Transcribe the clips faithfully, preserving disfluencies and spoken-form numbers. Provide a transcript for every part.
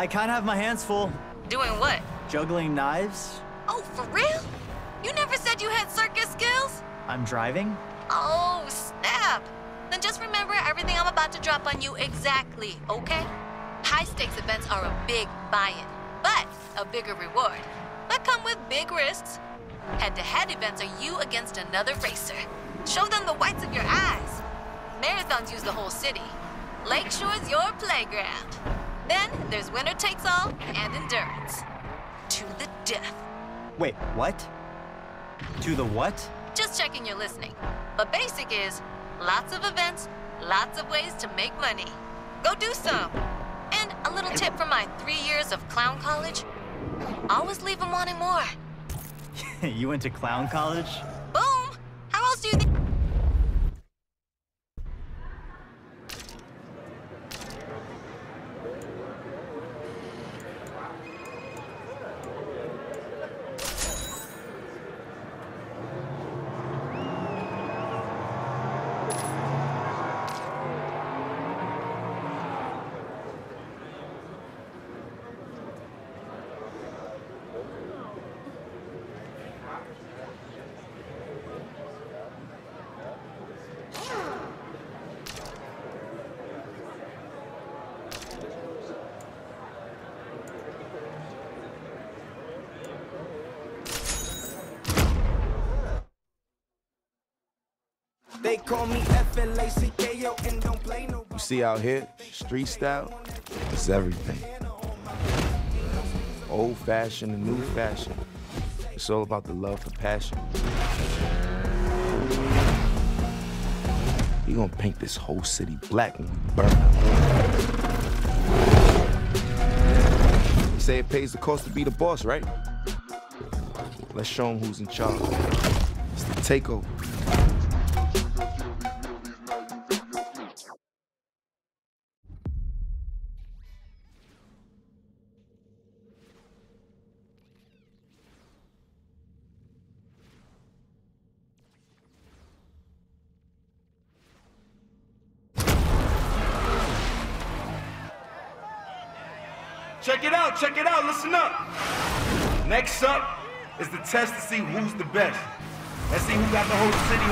I kind of have my hands full. Doing what? Juggling knives. Oh, for real? You never said you had circus skills? I'm driving. Oh, snap. Then just remember everything I'm about to drop on you exactly, okay? High-stakes events are a big buy-in, but a bigger reward. That come with big risks. Head-to-head events are you against another racer. Show them the whites of your eyes. Marathons use the whole city. Lakeshore's your playground. Then there's winner takes all and endurance. To the death. Wait, what? To the what? Just checking you're listening. But basic is lots of events, lots of ways to make money. Go do some. And a little tip from my three years of clown college. Always leave them wanting more. You went to clown college? Boom! How else do you think? You see out here, street style is everything. Old fashioned and new fashion. It's all about the love for passion. We're gonna paint this whole city black when we burn. You say it pays the cost to be the boss, right? Let's show them who's in charge. It's the takeover. Check it out, check it out, listen up. Next up is the test to see who's the best. Let's see who got the whole city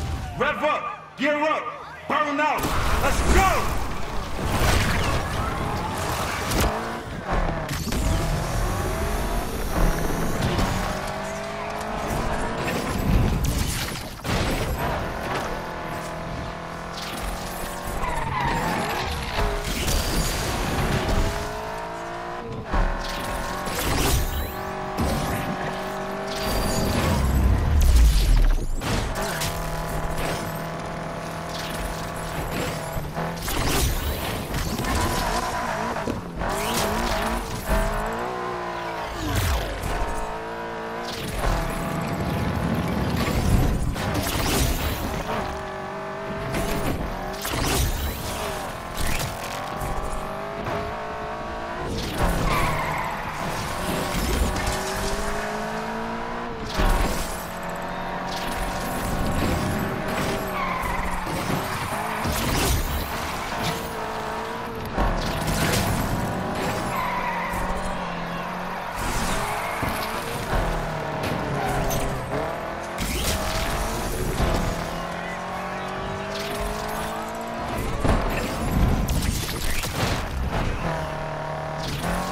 on lock. Rev up, gear up, burn out, let's go! All right.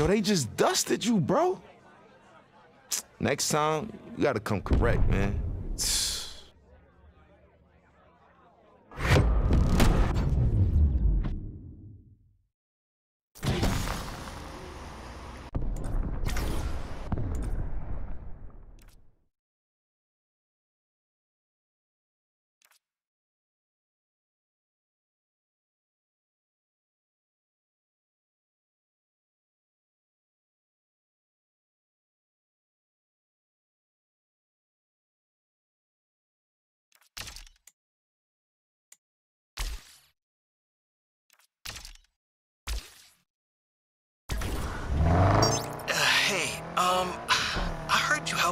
Yo, they just dusted you, bro. Next time, you gotta come correct, man.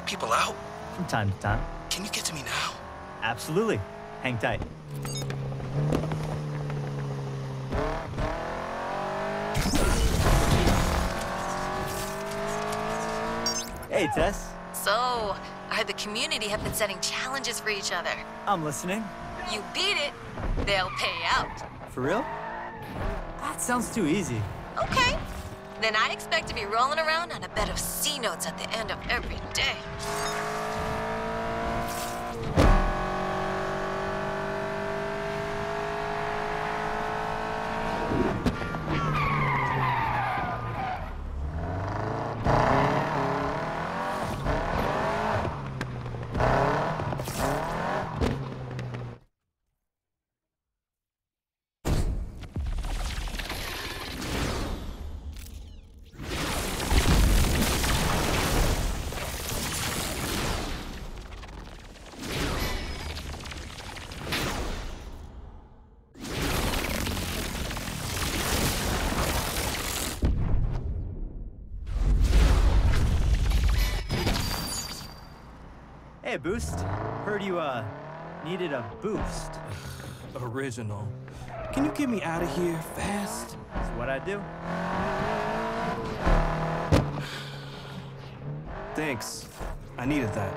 People out? From time to time. Can you get to me now? Absolutely. Hang tight. Hey, Tess. So, I heard the community have been setting challenges for each other. I'm listening. You beat it, they'll pay out. For real? That sounds too easy. Okay. Then I expect to be rolling around on a bed of C notes at the end of every day. Hey, Boost. Heard you, uh, needed a boost. Original. Can you get me out of here fast? That's what I do. Thanks. I needed that.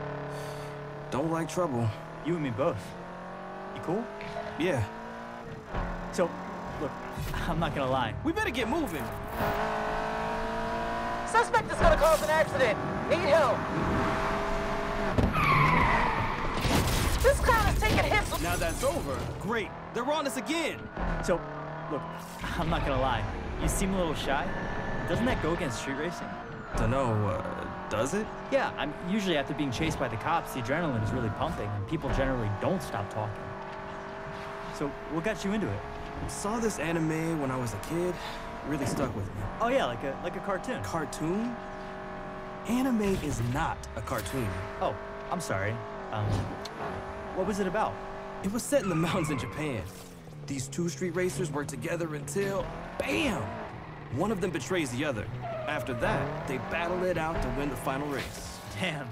Don't like trouble. You and me both. You cool? Yeah. So, look, I'm not gonna lie. We better get moving. Suspect is gonna cause an accident. Need help. This crowd is taking hits. Now that's over. Great. They're on us again. So, look, I'm not gonna lie. You seem a little shy. Doesn't that go against street racing? Dunno, uh, does it? Yeah, I'm usually after being chased by the cops, the adrenaline is really pumping, and people generally don't stop talking. So, what got you into it? I saw this anime when I was a kid. It really stuck with me. Oh yeah, like a like a cartoon. Cartoon? Anime is not a cartoon. Oh, I'm sorry. Um, what was it about? It was set in the mountains in Japan. These two street racers work together until, bam! One of them betrays the other. After that, they battle it out to win the final race. Damn,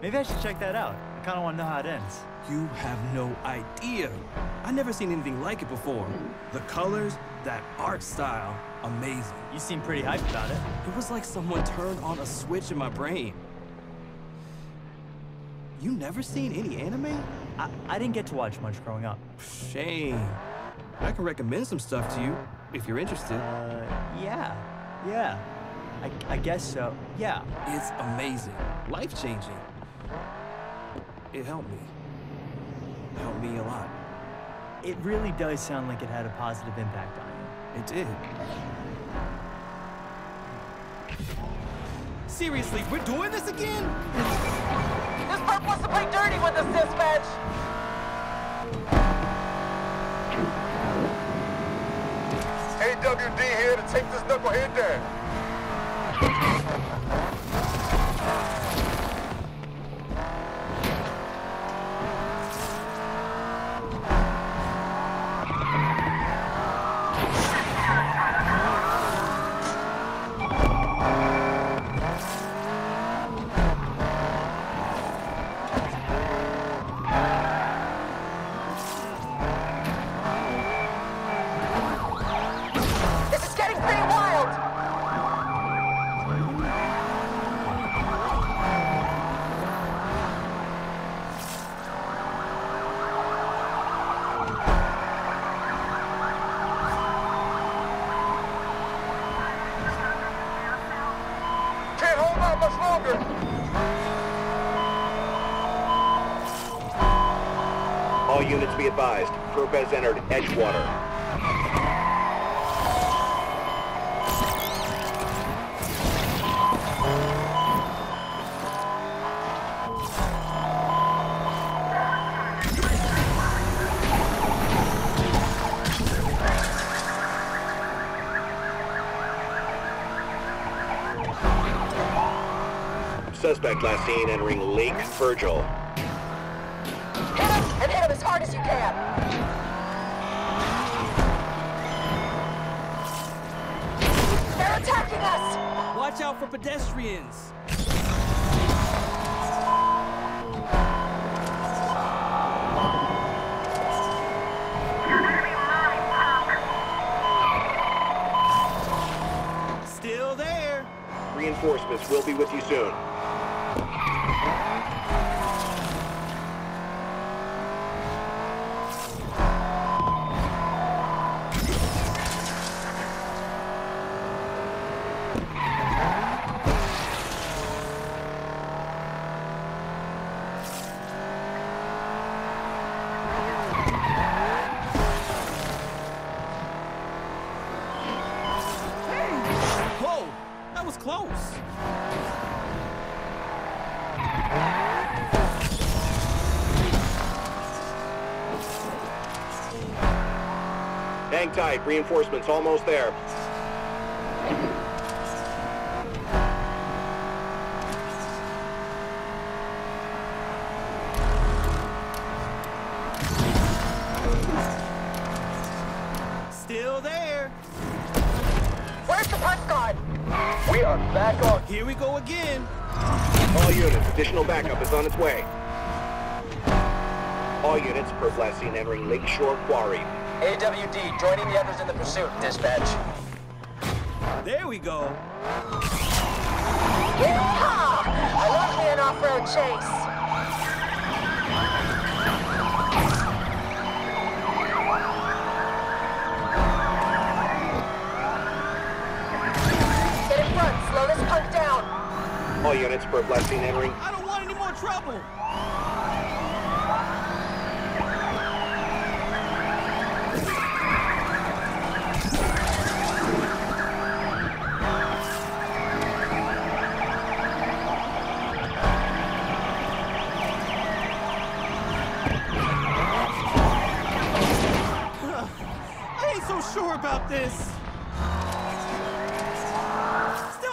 maybe I should check that out. I kinda wanna know how it ends. You have no idea. I never seen anything like it before. The colors, that art style, amazing. You seem pretty hyped about it. It was like someone turned on a switch in my brain. You never seen any anime? I, I didn't get to watch much growing up. Shame. I can recommend some stuff to you, if you're interested. Uh, yeah. Yeah. I, I guess so. Yeah. It's amazing. Life-changing. It helped me. It helped me a lot. It really does sound like it had a positive impact on you. It did. Seriously, we're doing this again? This perp wants to play dirty with us, dispatch! A W D here to take this knucklehead down. This is getting pretty wild! much longer. All units be advised. Group has entered Edgewater. Suspect last seen entering Lake Virgil. Head up and hit him as hard as you can. They're attacking us! Watch out for pedestrians! Still there! Reinforcements will be with you soon. Hang tight, reinforcements almost there. Still there. Where's the punt guard? We are back on. Here we go again. All units, additional backup is on its way. All units, first last seen entering Lakeshore Quarry. A W D joining the others in the pursuit, dispatch. There we go. Yeehaw! I love me an off-road chase. Get in front, slow this punk down. All units for blessing entering. I don't want any more trouble. About this. Still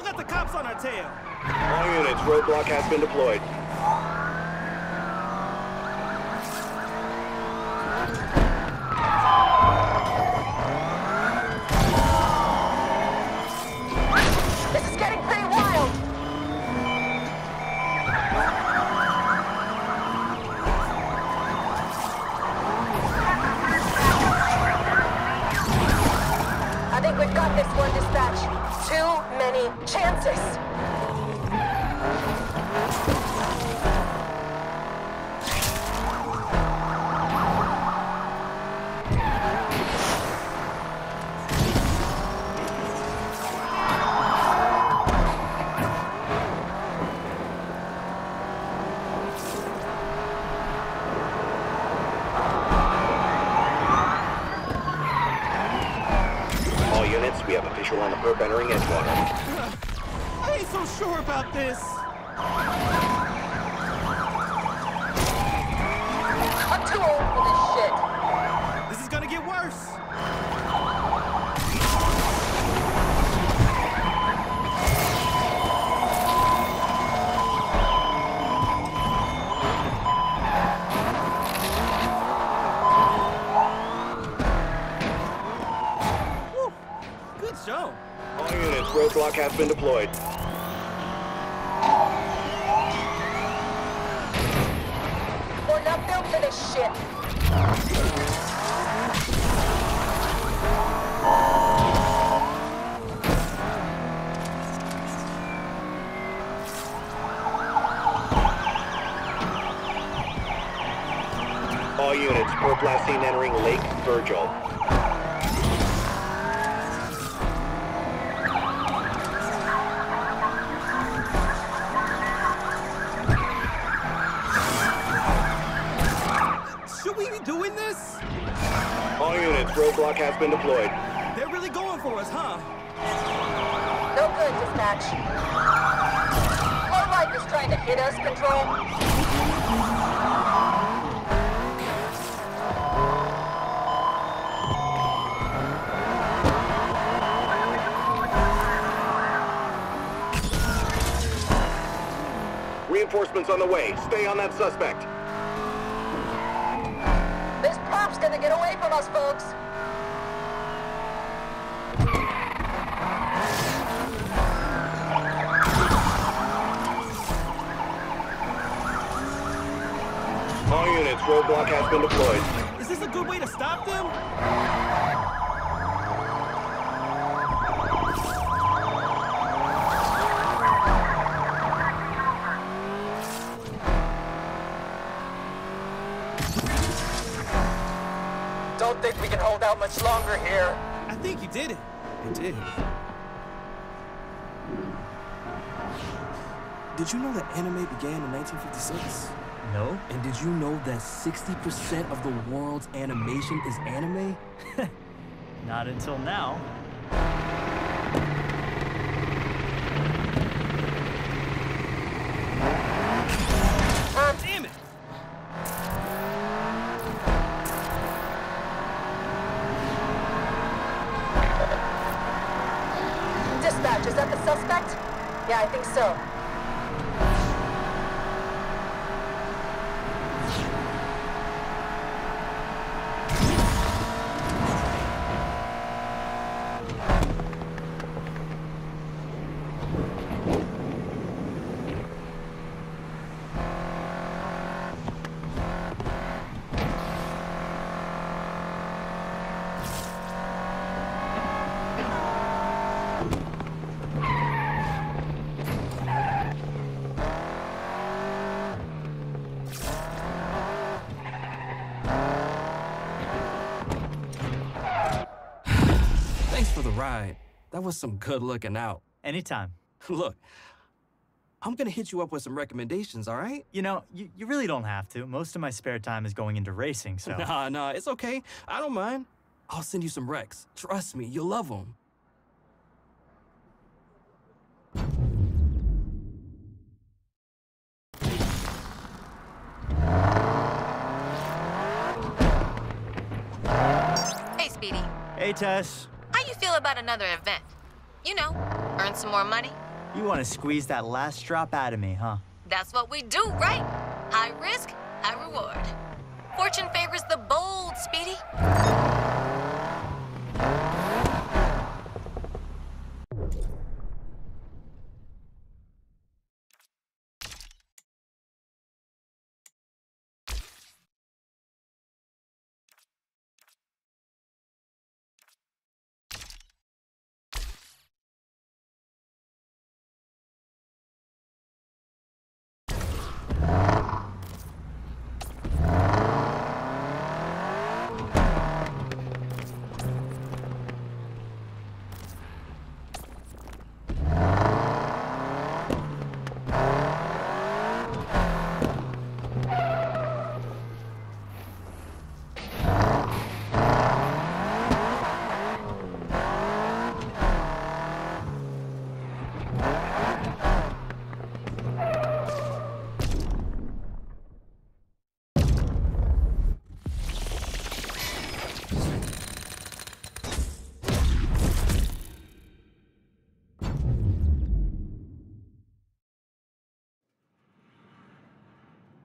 got the cops on our tail. All units, roadblock has been deployed. Roadblock has been deployed. We're not built for this shit. All units, port last seen entering Lake Virgil. Should we be doing this? All units, roadblock has been deployed. They're really going for us, huh? No good, dispatch. Low life is trying to hit us, Control. Reinforcements on the way. Stay on that suspect. This prop's gonna get away from us, folks. All units, roadblock has been deployed. Is this a good way to stop them? I don't think we can hold out much longer here. I think you did it. I did. Did you know that anime began in nineteen fifty-six? No. And did you know that sixty percent of the world's animation is anime? Not until now. I think so. Right. That was some good looking out. Anytime. Look, I'm gonna hit you up with some recommendations, all right? You know, you, you really don't have to. Most of my spare time is going into racing, so... Nah, nah, it's okay. I don't mind. I'll send you some recs. Trust me, you'll love them. Hey, Speedy. Hey, Tess. Feel about another event? You know, earn some more money. You want to squeeze that last drop out of me, huh? That's what we do, right? High risk, high reward. Fortune favors the bold, Speedy.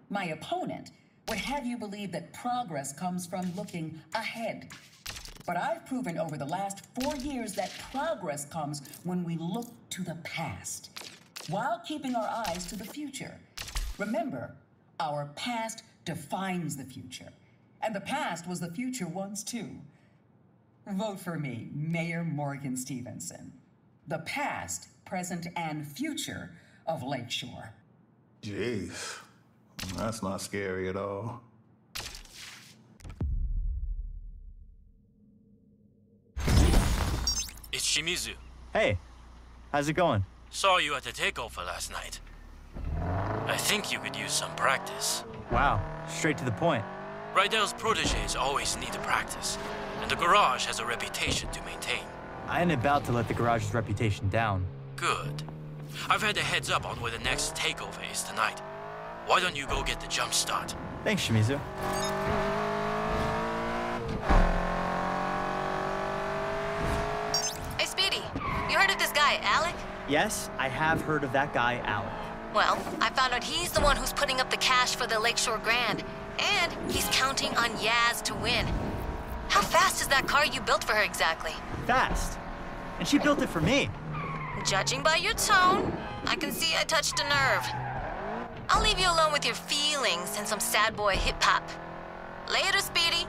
My opponent would have you believe that progress comes from looking ahead. But I've proven over the last four years that progress comes when we look to the past, while keeping our eyes to the future. Remember, our past defines the future. And the past was the future once, too. Vote for me, Mayor Morgan Stevenson. The past, present, and future of Lakeshore. Jeez. That's not scary at all. It's Shimizu. Hey, how's it going? Saw you at the takeover last night. I think you could use some practice. Wow, straight to the point. Rydell's protégés always need to practice, and the garage has a reputation to maintain. I ain't about to let the garage's reputation down. Good. I've had a heads up on where the next takeover is tonight. Why don't you go get the jump start? Thanks, Shimizu. Hey, Speedy, you heard of this guy, Alec? Yes, I have heard of that guy, Alec. Well, I found out he's the one who's putting up the cash for the Lakeshore Grand, and he's counting on Yaz to win. How fast is that car you built for her exactly? Fast. And she built it for me. Judging by your tone, I can see I touched a nerve. I'll leave you alone with your feelings and some sad boy hip-hop. Later, Speedy.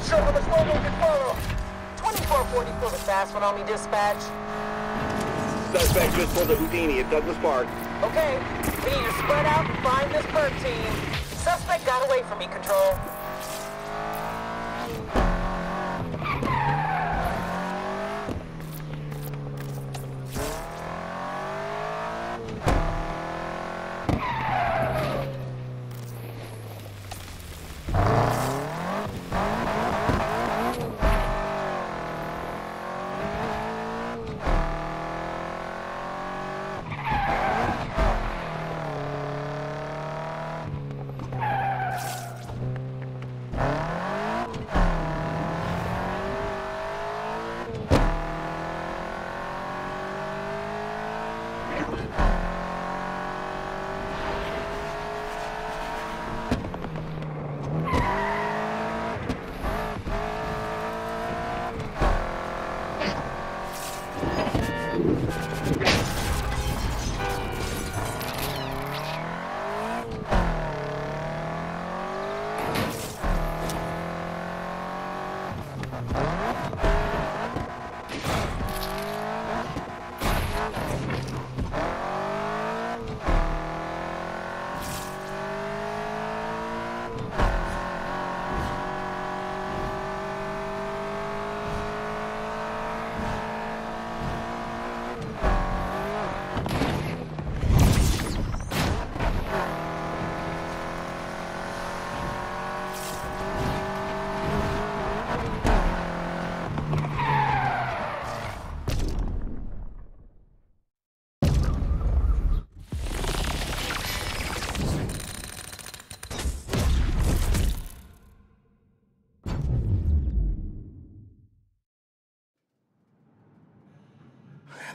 not sure how much longer we can follow. twenty-four forty-four was fast when on me dispatch. Suspect just pulled a Houdini at Douglas Park. Okay, we need to spread out and find this bird team. Suspect got away from me, Control.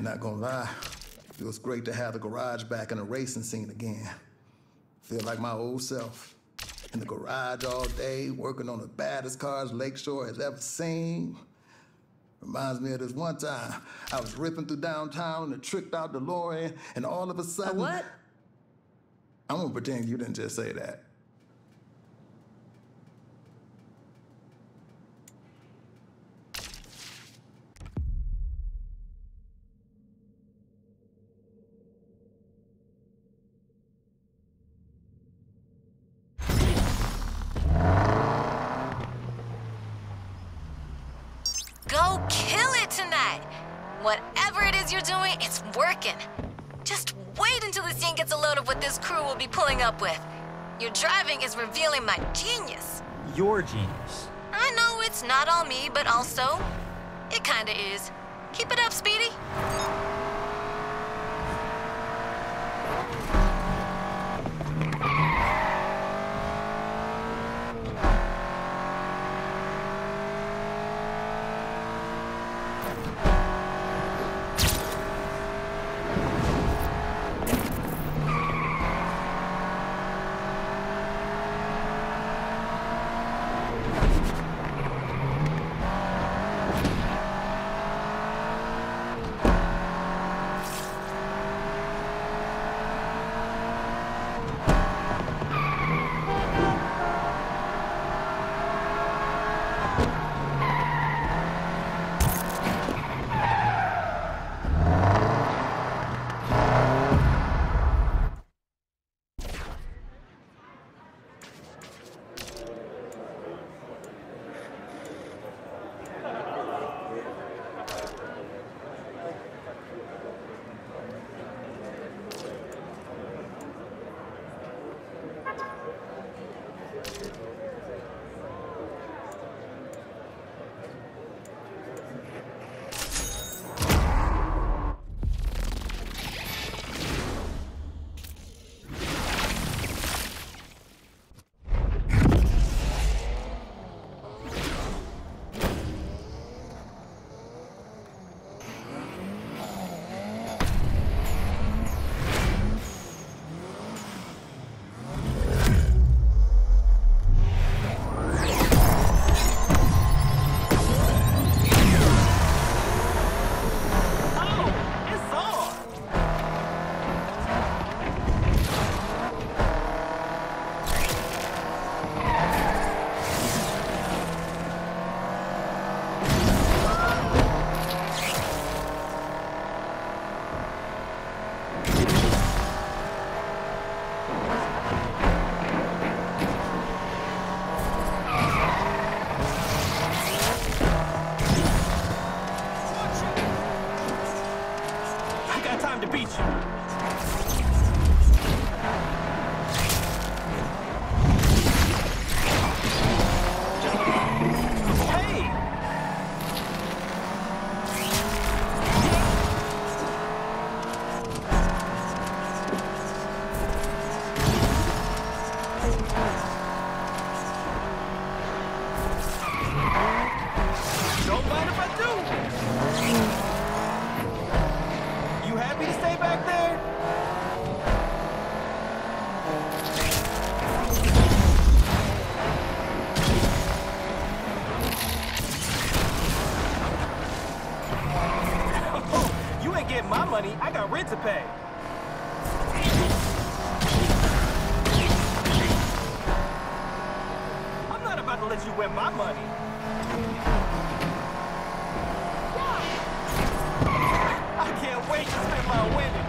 Not gonna lie, feels great to have the garage back in the racing scene again. Feel like my old self. In the garage all day, working on the baddest cars Lakeshore has ever seen. Reminds me of this one time. I was ripping through downtown and tricked out DeLorean, and all of a sudden... A what? I'm gonna pretend you didn't just say that. Just wait until the scene gets a load of what this crew will be pulling up with. Your driving is revealing my genius. Your genius? I know it's not all me, but also, it kinda is. Keep it up, Speedy. get my money, I got rent to pay. I'm not about to let you win my money. I can't wait to spend my winnings.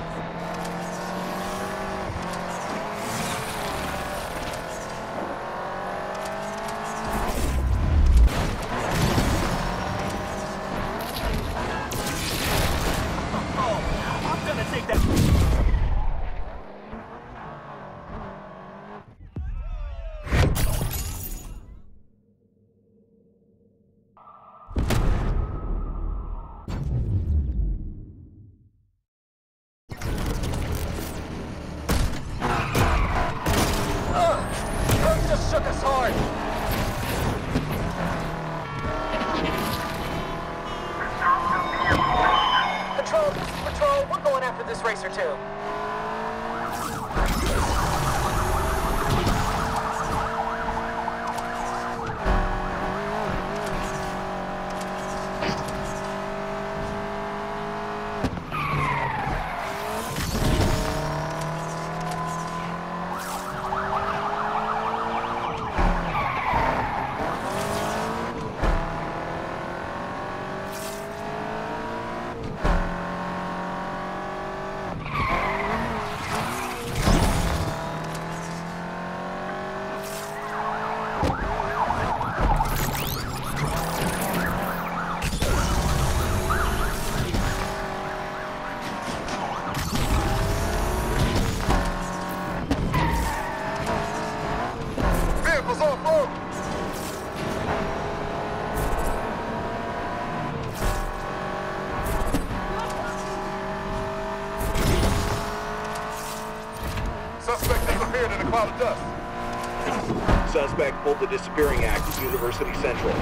Suspect pulled the disappearing act at University Central.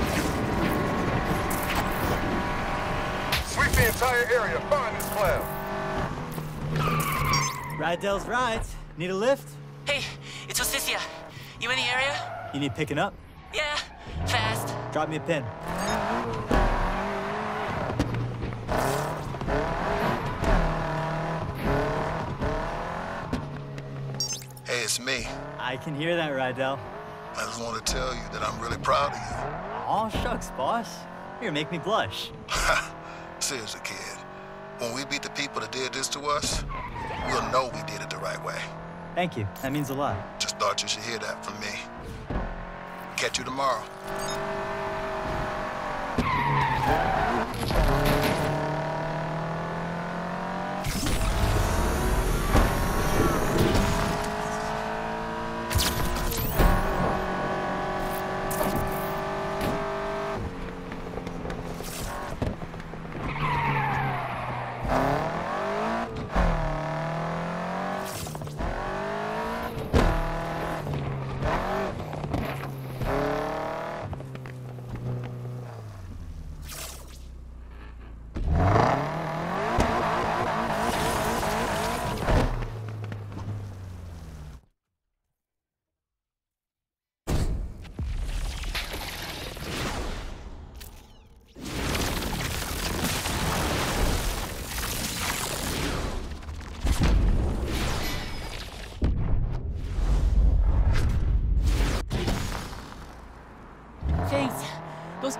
Sweep the entire area. Find this cloud. Rydell's Rides. Need a lift? Hey, it's Osisia. You in the area? You need picking up? Yeah, fast. Drop me a pin. Hey, it's me. I can hear that, Rydell. I just want to tell you that I'm really proud of you. Aw, shucks, boss. Here, make me blush. Seriously, kid. When we beat the people that did this to us, we'll know we did it the right way. Thank you. That means a lot. Just thought you should hear that from me. Catch you tomorrow.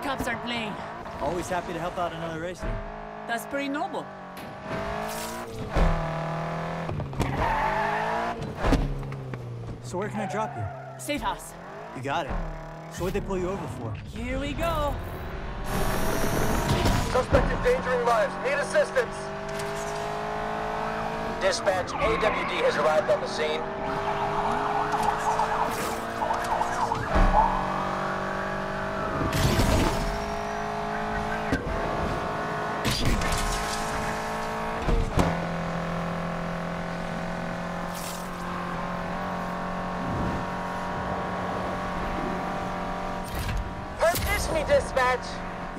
Cops aren't playing. Always happy to help out another racer. That's pretty noble. So where can I drop you? Statehouse. You got it. So what'd they pull you over for? Here we go. Suspect endangering lives. Need assistance. Dispatch, A W D has arrived on the scene.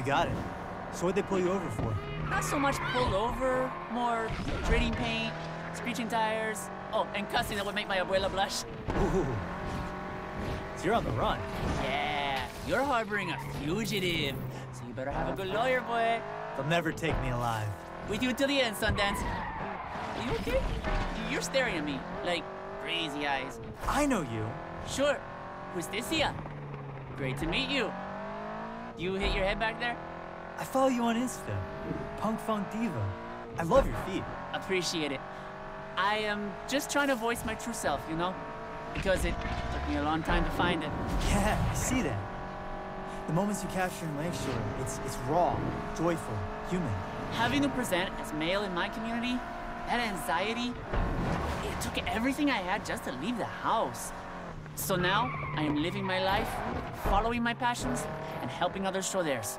Got it. So what'd they pull you over for? Not so much pulled over, more trading paint, screeching tires. Oh, and cussing that would make my abuela blush. Ooh. So you're on the run. Yeah, you're harboring a fugitive. So you better have a good lawyer, boy. They'll never take me alive. With you till the end, Sundance. Are you okay? You're staring at me, like crazy eyes. I know you. Sure. Who's this here? Great to meet you. You hit your head back there? I follow you on Insta. Punk Funk Diva. I love your feet. Appreciate it. I am just trying to voice my true self, you know? Because it took me a long time to find it. Yeah, I see that. The moments you capture in Lakeshore, it's, it's raw, joyful, human. Having to present as male in my community, that anxiety, it took everything I had just to leave the house. So now, I am living my life, following my passions, and helping others show theirs.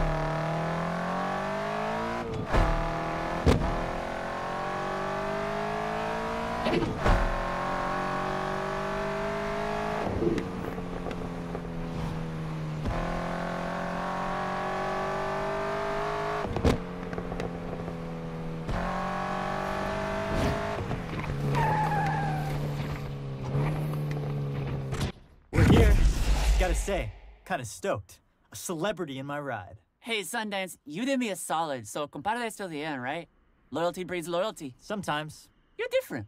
Say, kind of stoked. A celebrity in my ride. Hey, Sundance, you did me a solid, so compadre is till the end, right? Loyalty breeds loyalty. Sometimes. You're different.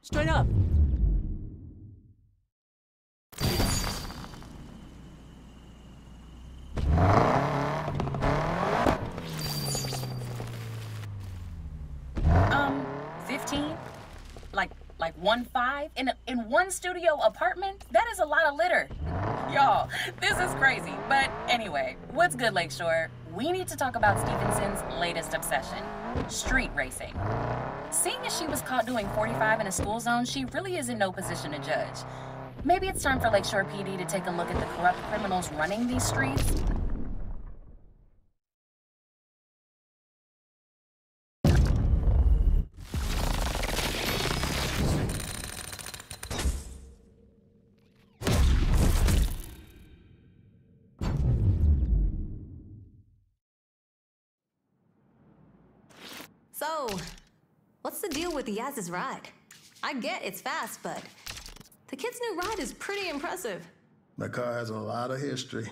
Straight up. Um, fifteen? Like, like one five? In, a, in one studio apartment? That is a lot of litter. Y'all, this is crazy. But anyway, what's good, Lakeshore? We need to talk about Stevenson's latest obsession, street racing. Seeing as she was caught doing forty-five in a school zone, she really is in no position to judge. Maybe it's time for Lakeshore P D to take a look at the corrupt criminals running these streets. So, what's the deal with Yaz's ride? I get it's fast, but the kid's new ride is pretty impressive. My car has a lot of history.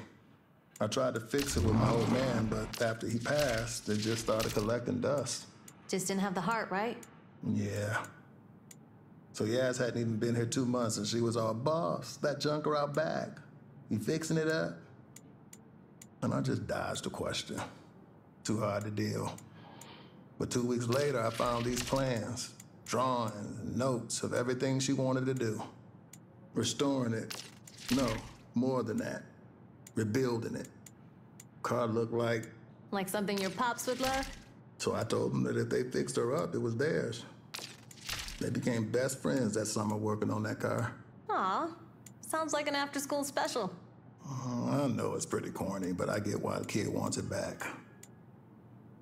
I tried to fix it with my old man, but after he passed, it just started collecting dust. Just didn't have the heart, right? Yeah. So Yaz hadn't even been here two months, and she was all, boss, that junker out back. You fixing it up? And I just dodged the question. Too hard to deal. But two weeks later, I found these plans, drawings, notes of everything she wanted to do. Restoring it. No, more than that. Rebuilding it. Car looked like... Like something your pops would love? So I told them that if they fixed her up, it was theirs. They became best friends that summer working on that car. Aw, sounds like an after-school special. Oh, I know it's pretty corny, but I get why the kid wants it back.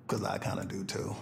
Because I kind of do, too.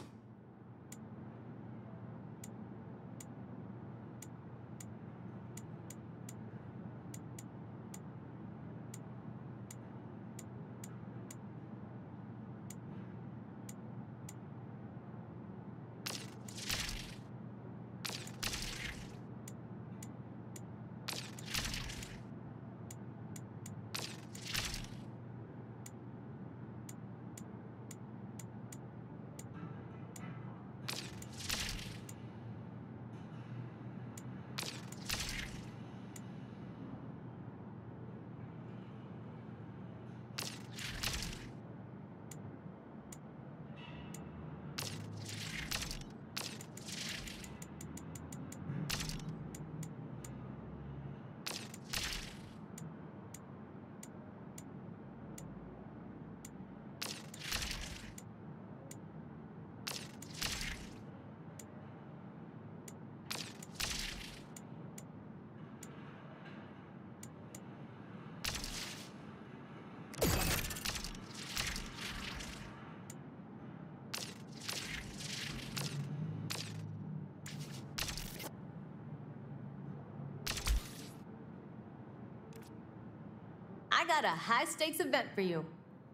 I got a high-stakes event for you.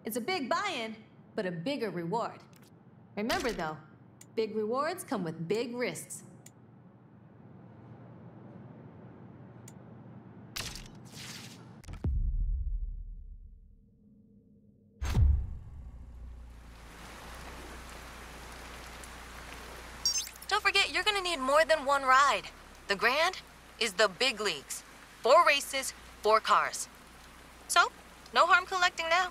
It's a big buy-in, but a bigger reward. Remember, though, big rewards come with big risks. forget you're gonna need more than one ride. The Grand is the big leagues. Four races, four cars. So, no harm collecting now.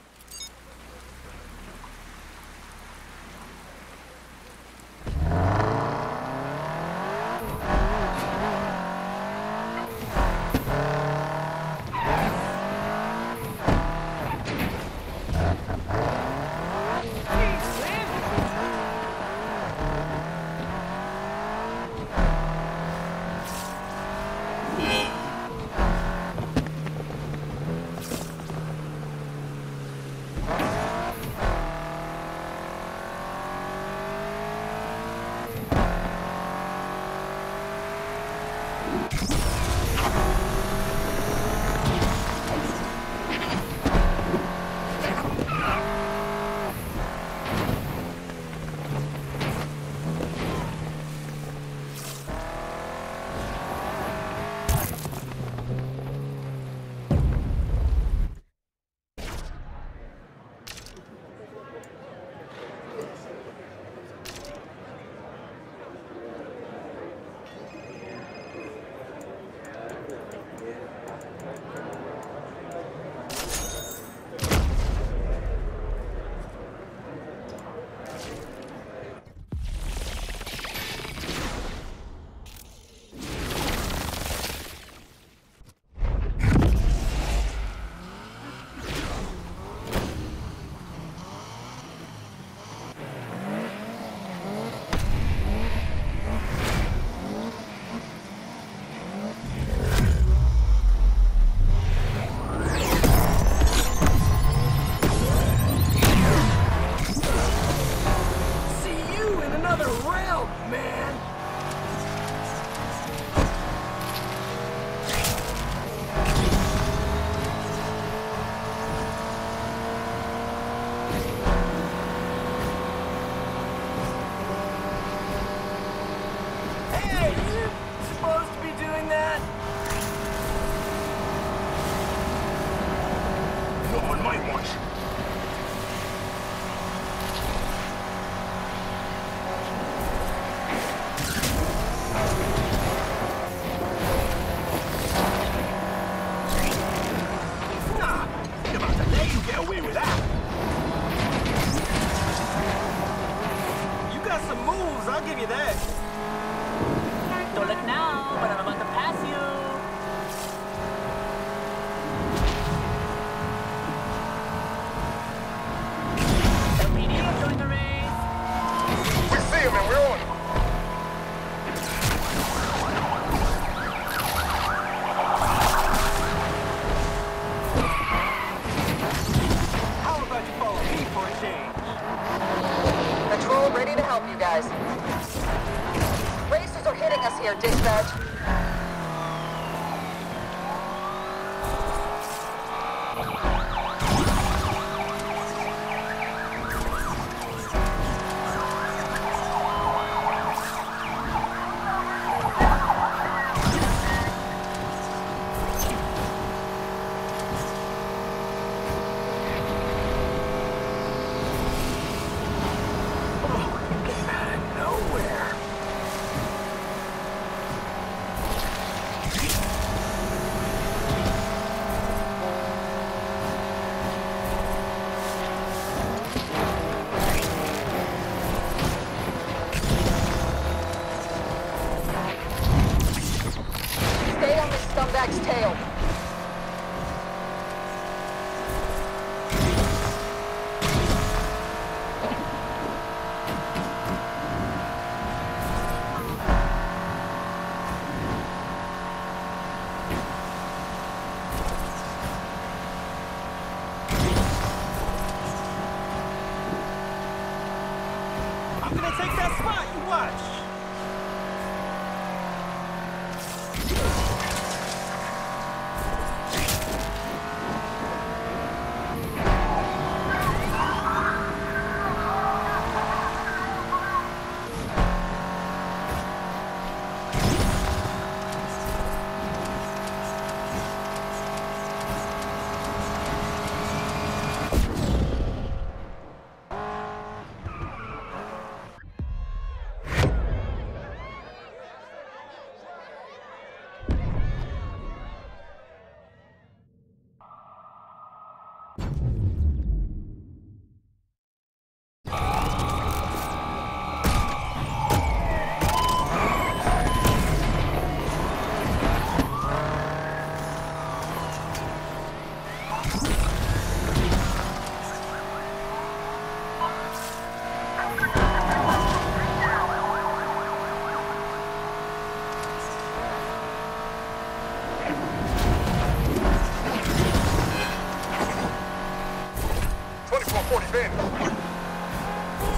report advantage.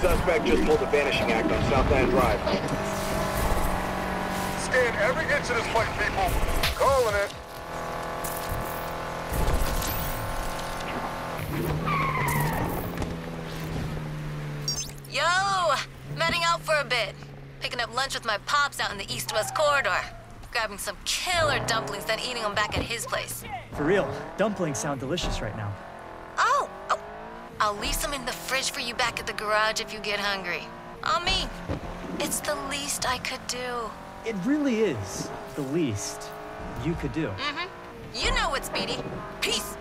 Suspect just pulled a vanishing act on Southland Drive. Scan every inch of this place, people. Calling it. Yo! Vetting out for a bit. Picking up lunch with my pops out in the East West Corridor. Grabbing some killer dumplings, then eating them back at his place. For real, dumplings sound delicious right now. Oh! oh. I'll leave some in the fridge for you back at the garage if you get hungry. On me. It's the least I could do. It really is the least you could do. Mm-hmm. You know it, Speedy. Peace!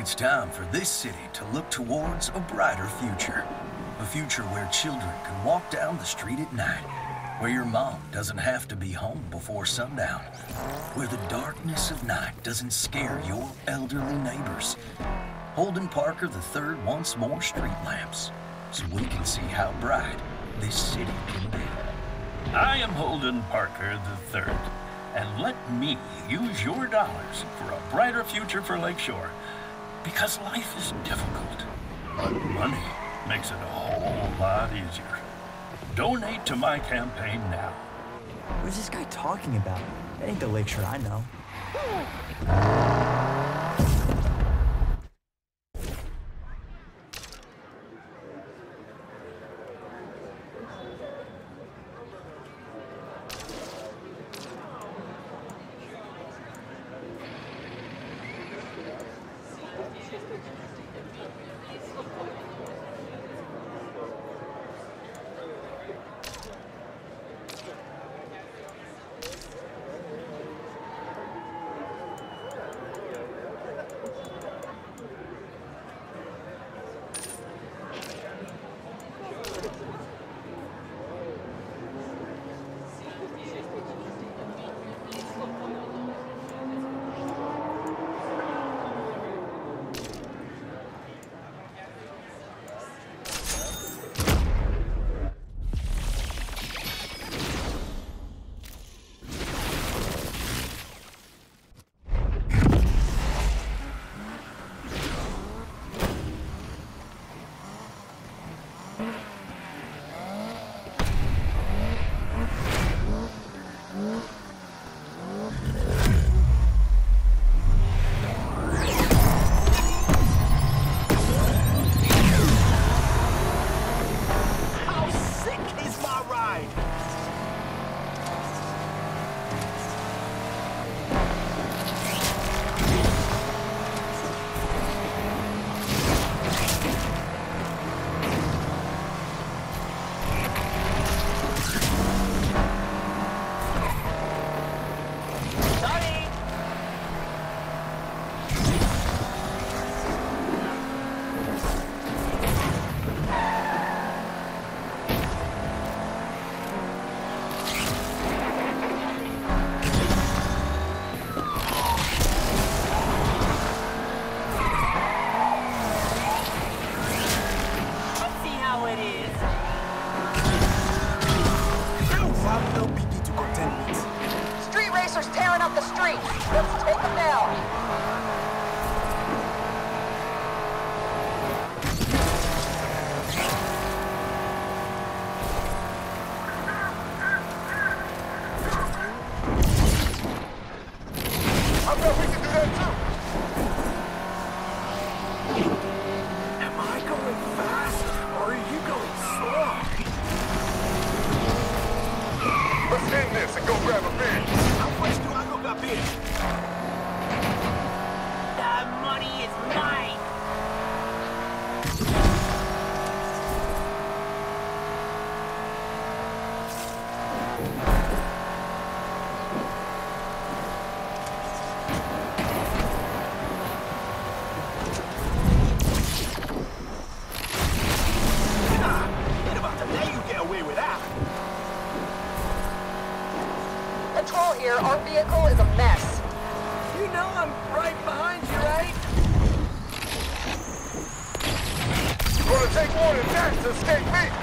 It's time for this city to look towards a brighter future. A future where children can walk down the street at night. Where your mom doesn't have to be home before sundown. Where the darkness of night doesn't scare your elderly neighbors. Holden Parker the third wants more street lamps, so we can see how bright this city can be. I am Holden Parker the third, and let me use your dollars for a brighter future for Lakeshore. Because life is difficult, but money makes it a whole lot easier. Donate to my campaign now. Who's this guy talking about? That ain't the Lakeshore I know. man. How fast do I look up here? The money is mine. Our vehicle is a mess. You know I'm right behind you, right? It's gonna take more than that to escape me.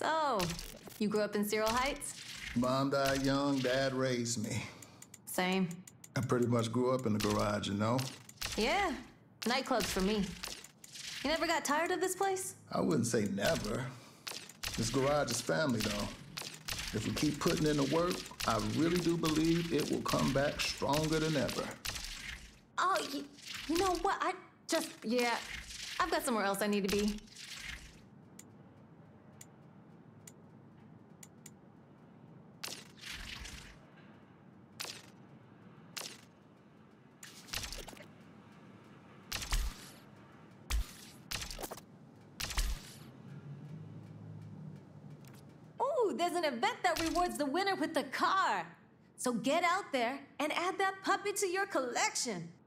So, you grew up in Cyril Heights? Mom died young, Dad raised me. Same. I pretty much grew up in the garage, you know? Yeah, nightclubs for me. You never got tired of this place? I wouldn't say never. This garage is family, though. If we keep putting in the work, I really do believe it will come back stronger than ever. Oh, you, you know what? I just, yeah, I've got somewhere else I need to be. There's an event that rewards the winner with the car. So get out there and add that puppy to your collection.